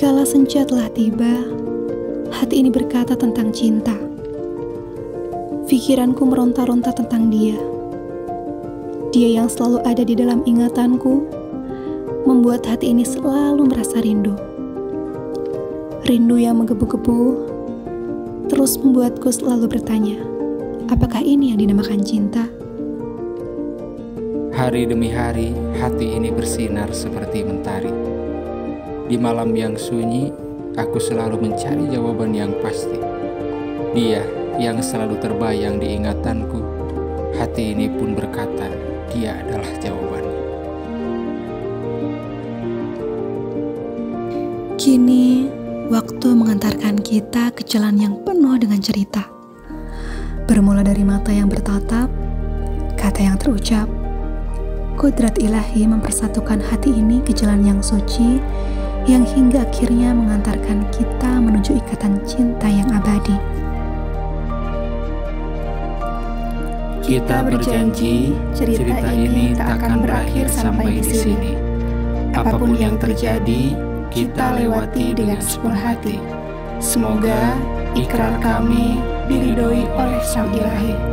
Kala senja telah tiba, hati ini berkata tentang cinta. Pikiranku meronta-ronta tentang dia. Dia yang selalu ada di dalam ingatanku, membuat hati ini selalu merasa rindu. Rindu yang menggebu-gebu, terus membuatku selalu bertanya, apakah ini yang dinamakan cinta? Hari demi hari, hati ini bersinar seperti mentari. Di malam yang sunyi, aku selalu mencari jawaban yang pasti. Dia yang selalu terbayang di ingatanku, hati ini pun berkata, dia adalah jawabannya. Kini, waktu mengantarkan kita ke jalan yang penuh dengan cerita. Bermula dari mata yang bertatap, kata yang terucap. Kudrat ilahi mempersatukan hati ini ke jalan yang suci, yang hingga akhirnya mengantarkan kita menuju ikatan cinta yang abadi. Kita berjanji cerita ini tak akan berakhir sampai di sini. Apapun yang terjadi, kita lewati dengan sepenuh hati. Semoga ikrar kami diridhoi oleh Sang Ilahi.